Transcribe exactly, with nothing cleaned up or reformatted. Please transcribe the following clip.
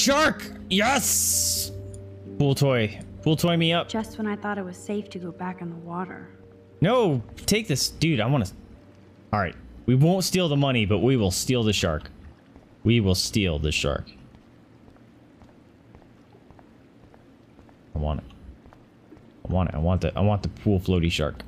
Shark! Yes! Pool toy. Pool toy me up. Just when I thought it was safe to go back in the water. No! Take this. Dude, I want to... Alright. We won't steal the money, but we will steal the shark. We will steal the shark. I want it. I want it. I want the, I want the pool floaty shark.